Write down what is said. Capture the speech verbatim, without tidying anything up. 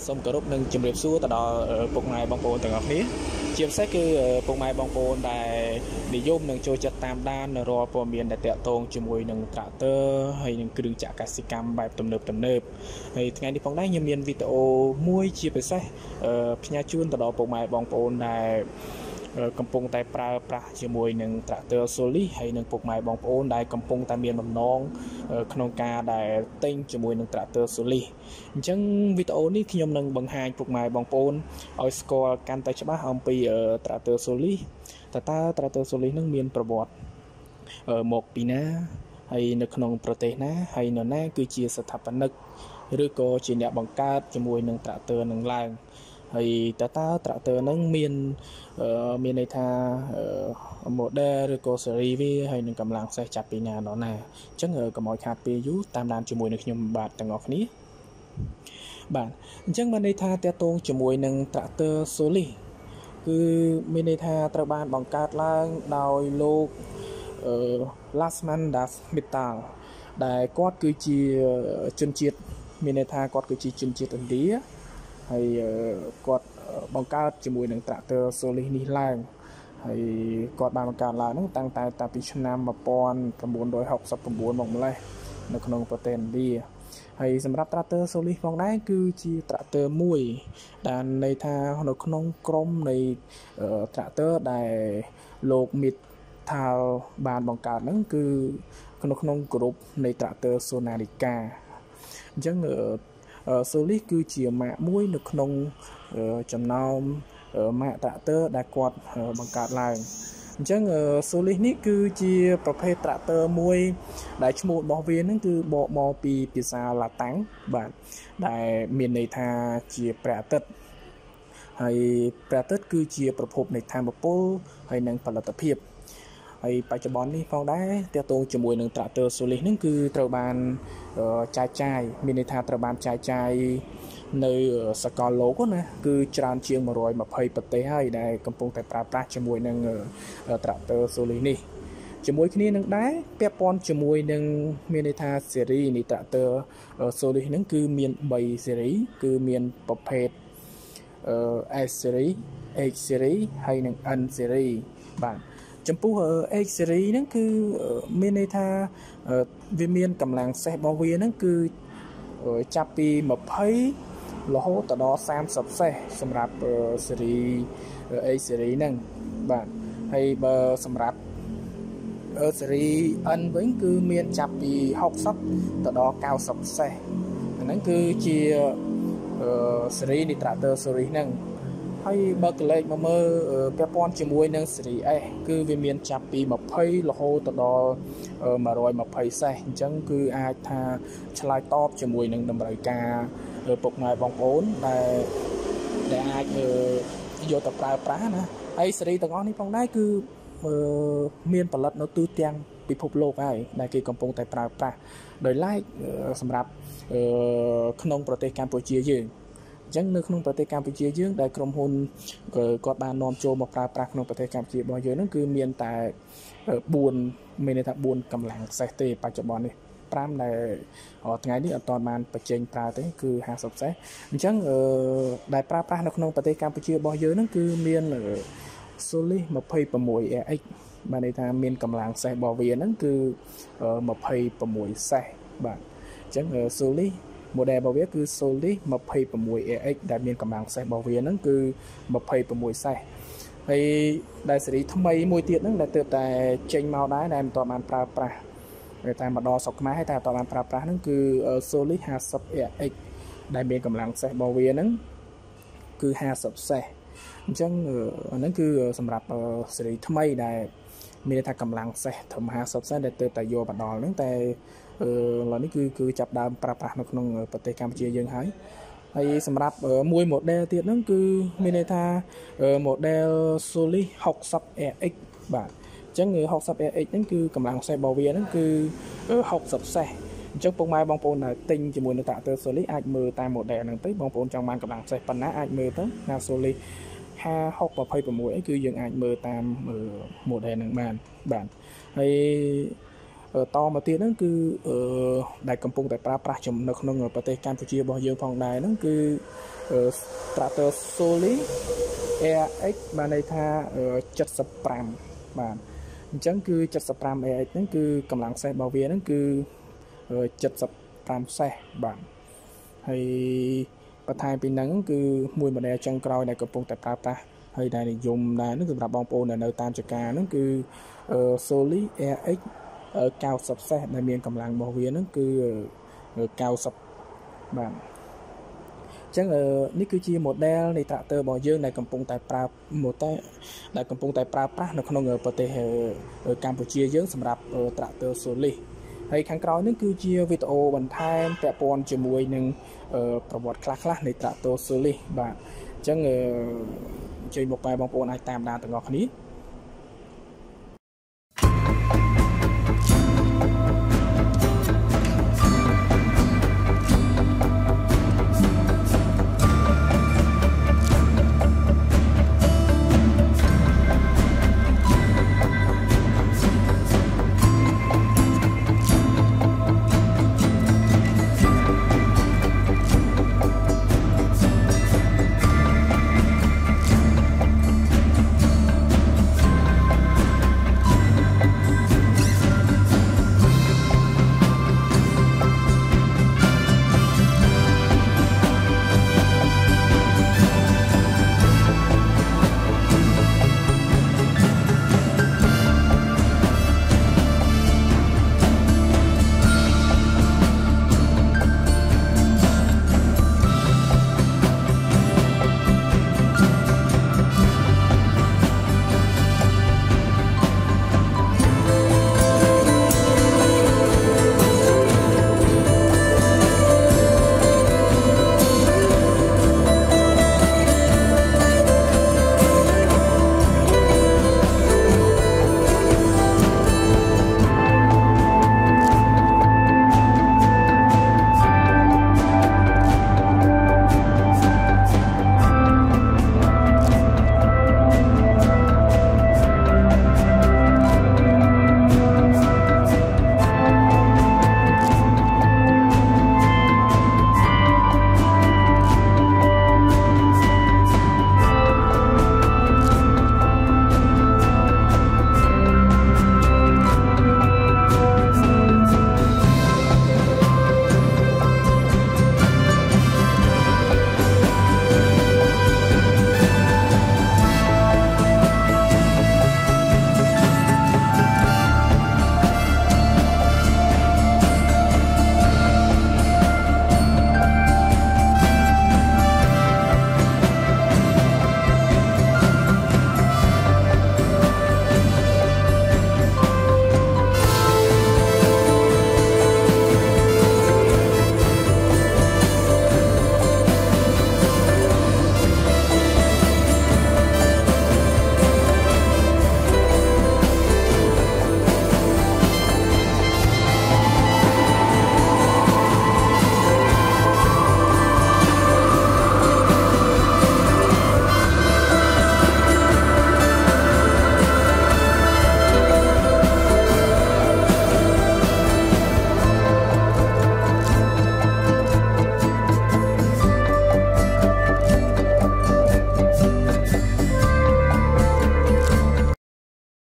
Sông Cửu Rúc nâng chìm đẹp xuống từ đó bụng này băng bồn từ ngọc hí chiếm xét cứ bụng này băng bồn đại để dôm nâng trôi chặt tam đan rồi bờ miền đại tẹo tôn chìm mùi nâng cả tơ hay nâng cứ đường chả cả xì cam bài tầm nệp tầm nệp thì ngày đi phóng đá nhiều miền video muối chia về xét nhà chuôn từ đó bụng này băng bồn đại cầm bông tai pra pra chìm mùi nâng cả tơ soli hay nâng bụng này băng bồn đại cầm bông tai miền mầm non khăn ca đại tinh chìm mùi nâng cả tơ soli chẳng video này khi nhom nâng bằng hai phục mài bằng pol ở score can tay chắp hầm pi ở tractor soli, ta tractor soli nâng miền pro bọt ở một pina hay nâng nông proteina hay nâng na cứ chia sát thập nâng, rồi có chia nhẹ bằng cát cho mùi nâng tractor nâng làng hay ta ta tractor nâng miền miền này tha một đa rồi có seri vi hay nâng cầm làng say chắp pina đó nè, chắc ở cầm mọi hạt pi yu tam đan cho mùi nâng nhom bạt tầng ngọc ní bạn chẳng mà đây tha tia tôn cho mùi nâng tractor soli cứ mình đây tha trao ban bằng cát là đào lô Lasmandas metal đại quát cử chỉ chân triệt mình đây tha quát cử chỉ chân triệt ẩn đĩa hay quát bằng cát cho mùi nâng tractor soli ni lang hay quát ban bằng cát là nó tăng tài tạp chín năm mà pon cầm bốn đối học sắp cầm bốn bằng lại nó không có tên đi hay sắm ráp tractor soli bằng đá cứ chi tractor mùi đàn này tha nó không chrome này tractor đài lột mịt thao bàn bằng cả nó cứ nó không group này tractor sonarica chẳng ở soli cứ chỉ mạ mùi nó không chấm nào mạ tractor đài quạt bằng cả lại chẳng soli này cứ chỉ tập hệ tractor mùi đại chủng một bảo viên nó cứ bộ mò pì pizza là tán bạn đại miền này tha chỉ bẹt tết hay bẹt tết cứ chỉประพบในทางประปูให้นางผลัดตะเพียบไอ้ปัจจุบันนี้ฟังได้เตียตรงจมูกหนึ่งตราเตอร์โซลินั่นคือตระบานชายชายมินิธาตระบานชายชายในสกอลโลก็นะคือจานเชียงมารอยมาเพย์ปฏิให้ได้กำปงแต่ปราปราจมูกหนึ่งตราเตอร์โซลินี่จมูกนี้นั่งได้เปียปอนจมูกหนึ่งมินิธาเซรีนิตราเตอร์โซลินั่นคือเมียนใบเซรีคือเมียนประเภทไอเซรีเอเซรีให้หนึ่งอันเซรีบ้างchấm phù hợp series nó cứ miền tha viên miền cầm làng xe bao viên nó cứ chapi mập thấy lỗ từ đó sam sập xe sầm rạp series series nè bạn hay bờ sầm rạp series anh vẫn cứ miền chapi học sấp từ đó cao sập xe nó cứ chia series đi tractor series nè hay bậc lệ mà mơ bé con chỉ mua nên xử ai cứ về miền chạp đi mà phơi là hô từ đó mà rồi mà phơi xe chẳng cứ ai tha chai top chỉ mua nên đầm bài ca bọc ngoài vòng bốn để để ai vô tập bài phá nữa ai xử từ ngon đi phong đấy cứ miền bờ lật nó tư tiang bị phục lô ai đại kỳ cầm bông tay bài phá đời lái sầm rạp không protein Campuchia gì chẳng nơi khôngประเทศกัมพูชียื่นได้กรมหุ่นกอดบานนอมโจมาปราปรากนประเทศกัมพูชีบ่อยเยอะนั่นคือเมียนแต่บุญเมนทับบุญกำลังใส่เตะปัจจุบันนี่ปรามได้ไงนี่ตอนมันประเจงปลาเตะคือหาศพใส่ฉันได้ปราปรากนประเทศกัมพูชีบ่อยเยอะนั่นคือเมียนโซลิมาเพย์ประมวยเอ็กมาในทางเมียนกำลังใส่บ่อเวียนั่นคือมาเพย์ประมวยใส่แบบฉันโซลิmột đề bảo vệ cứ solid mà pay vào mùi ex đại miền cầm bằng xe bảo vệ nó cứ mà pay vào mùi xe thì đại xử lý thông mấy mùi tiện nó là từ tại tranh màu đá này toàn bàn pra pra người ta mà đo sọc máy hay ta toàn bàn pra pra nó cứ solid hà sập ex đại miền cầm bằng xe bảo vệ nó cứ hà sập xe chẳng nó cứ sầm rạp xử lý thông mấy đại miền ta cầm bằng xe thầm hà sập xe để từ tại vô bản đo nó tại là nó cứ cứ chập đàmปราปรานក្នុងប្រទេសកម្ពុជាយើងហើយហើយសម្រាប់មួយ model ទៀតហ្នឹងគឺមានន័យថា model Solid หกสิบ เอ เอ็กซ์ បាទអញ្ចឹងหกสิบ เอ เอ็กซ์ ហ្នឹងគឺកម្លាំងខ្សែបោវាហ្នឹងគឺหกสิบខ្សែអញ្ចឹងពុកម៉ែបងប្អូនដែលទិញជាមួយនឹង Tractor Solid អាចមើលតាម model ហ្នឹងទៅបងប្អូនចង់បានកម្លាំងខ្សែប៉ុណ្ណាអាចមើលទៅណា Solid ห้าหกยี่สิบหกអីគឺយើងអាចមើលតាម model ហ្នឹងបានបាទហើយตอมาเตี้ยนั่นคือได้กำปงแต่ปลาปลาจมนกนงประเทศกัมพูชีบ่อยเยอะพองได้นั่นคือ Stratosoli e ích bạn đây tha chất sập pram bạn chẳng cứ chất sập pram e ích nó cứ cầm lặng xe bảo vệ nó cứ chất sập pram xe bạn hay và thay pin nắng cứ mùi mà đây trong coi này có phong tập tạp ta hay này để dùng là nó dùng là bom pol là nơi tam chục ca nó cứ soli e ích cao sập xe là miền cầm lặng bảo vệ nó cứ cao sập bạn chắc là ní cứ chia một đeo này tạ tơ bỏ dương này cầm bông tài pra một tay đại cầm bông tài pra pra nó không ngờ bờ ở Campuchia dương sầm rạp ở tạ tơ soli hay kháng cáo ní cứ chia video bản thai tẹp pon chỉ mùi nhưng ở bọt khla khla này tạ tơ soli bạn chắc chơi một bài bóng pon ai tam đa từ ngọc ní.